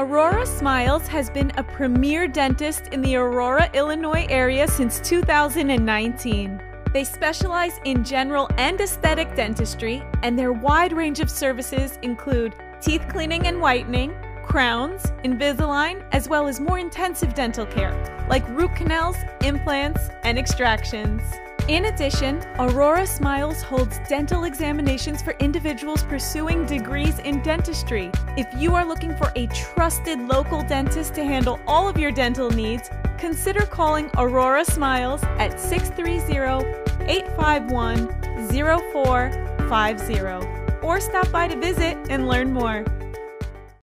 Aurora Smiles has been a premier dentist in the Aurora, Illinois area since 2019. They specialize in general and aesthetic dentistry, and their wide range of services include teeth cleaning and whitening, crowns, Invisalign, as well as more intensive dental care, like root canals, implants, and extractions. In addition, Aurora Smiles holds dental examinations for individuals pursuing degrees in dentistry. If you are looking for a trusted local dentist to handle all of your dental needs, consider calling Aurora Smiles at 630-851-0450 or stop by to visit and learn more.